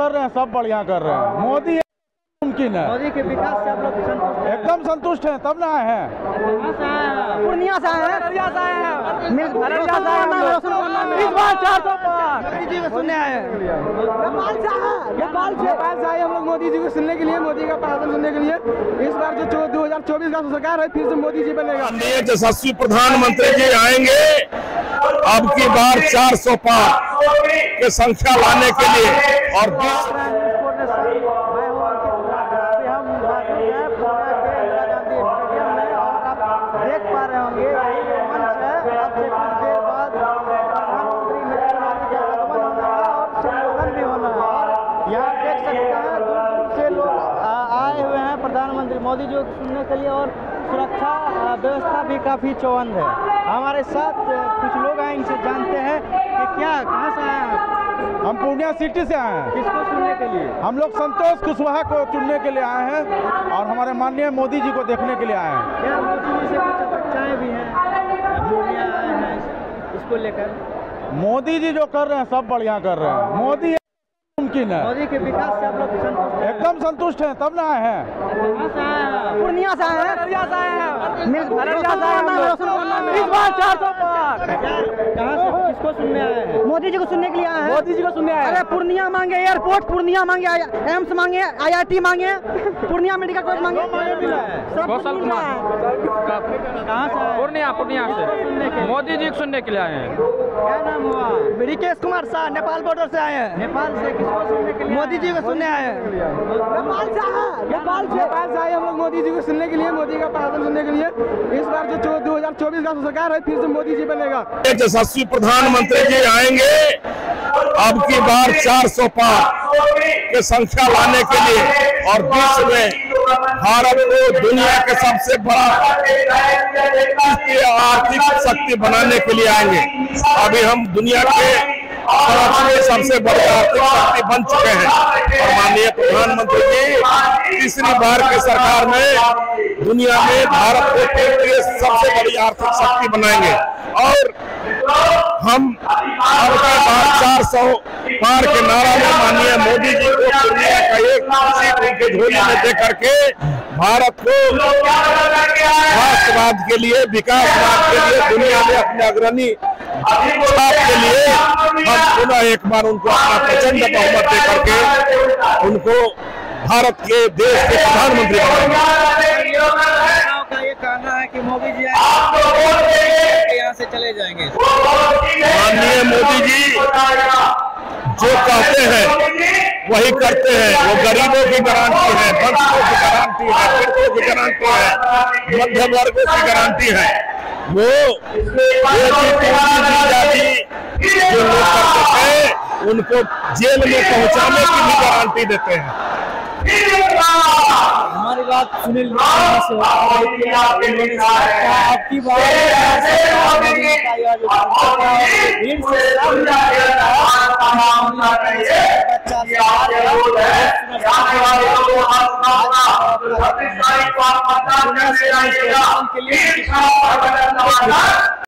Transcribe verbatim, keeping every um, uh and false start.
कर रहे हैं सब बढ़िया कर रहे हैं। मोदी मुमकिन है, मोदी के विकास से आप लोग एकदम संतुष्ट हैं, तब ना आए हैं। पूर्णिया से आए हैं, अररिया से आए हैं, इस बार चार सौ मोदी जी को सुनने आए हैं। नेपाल से आए हम लोग मोदी जी को सुनने के लिए, मोदी का भाषण सुनने के लिए। इस बार जो दो हजार चौबीस का सरकार है फिर से मोदी जी बनेगा। यशस्वी प्रधानमंत्री जी आएंगे अब की बार चार सौ पाँच की संख्या लाने के लिए। और बीस देख पा रहे होंगे देर बाद प्रधानमंत्री नरेंद्र मोदी का आगमन होना है और संबोधन भी होना है। और यहाँ देख सकते हैं दूर से लोग आए हुए हैं प्रधानमंत्री मोदी जी को सुनने के लिए। और सुरक्षा व्यवस्था भी काफी चौबंद है। हमारे साथ कुछ लोग आए, इनसे जानते हैं कि क्या कहाँ से आए हैं। हम पूर्णिया सिटी से आए हैं। किसको सुनने के लिए? हम लोग संतोष कुशवाहा को चुनने के लिए आए हैं और हमारे माननीय मोदी जी को देखने के लिए आए हैं। क्या मोदी जी से कुछ अपेक्षाएं भी हैं? पूर्णिया आए हैं इसको लेकर। मोदी जी जो कर रहे हैं सब बढ़िया कर रहे हैं। मोदी मुमकिन है, मोदी के विकास से आप लोग एकदम संतुष्ट हैं, तब ना आए हैं। पूर्णिया से आए हैं, अररिया से आए हैं, इस बार चार सौ पाँच। कहाँ से, किसको सुनने आए हैं? मोदी जी को सुनने के लिए आए हैं, मोदी जी को सुनने आए हैं। अरे पूर्णिया मांगे एयरपोर्ट, पूर्णिया मांगे एम्स, मांगे आई आई टी, मांगे पूर्णिया मेडिकल कॉलेज, मांगे कहाँ से? पूर्णिया, पूर्णिया से मोदी जी को सुनने के लिए आए हैं। क्या नाम हुआ? बृकेश कुमार शाह, नेपाल बॉर्डर से आए हैं। नेपाल से किसको सुनने के लिए? मोदी जी को सुनने आए हैं। नेपाल से नेपाल से नेपाल से आए हम लोग मोदी जी को सुनने के लिए, मोदी का भाषण सुनने के लिए। इस बार जो दो हजार चौबीस का सरकार है फिर से मोदी जी बनेगा। यशस्वी प्रधानमंत्री जी आएंगे अब की बार चार सौ पाँच की संख्या लाने के लिए। और विश्व में भारत को दुनिया के सबसे बड़ा आर्थिक शक्ति बनाने के लिए आएंगे। अभी हम दुनिया के सबसे बड़ी आर्थिक शक्ति बन चुके हैं और माननीय प्रधानमंत्री जी तीसरी बार की सरकार में दुनिया में भारत को तीसरी सबसे बड़ी आर्थिक शक्ति बनाएंगे। और हम अब के बाद चार सौ पार के नारा में माननीय मोदी जी को पूर्णिया का एक उनके झोली में दे करके भारत को राष्ट्रवाद के लिए, विकासवाद के लिए, दुनिया में अपने अग्रणी छाप के लिए हम पुनः एक बार उनको अपना प्रचंड बहुमत दे करके उनको भारत के देश के प्रधानमंत्री का ये कहना है कि मोदी जी यहाँ से चले जाएंगे। माननीय मोदी जी जो कहते हैं वही करते हैं। वो गरीबों की गारंटी है, बंधुओं की गारंटी है, पीड़ितों की गारंटी है, मध्यम वर्गों की गारंटी है। वो जाति जो लोग करते हैं उनको जेल में पहुंचाने की भी गारंटी देते हैं। हमारी बात सुनील से आपकी बात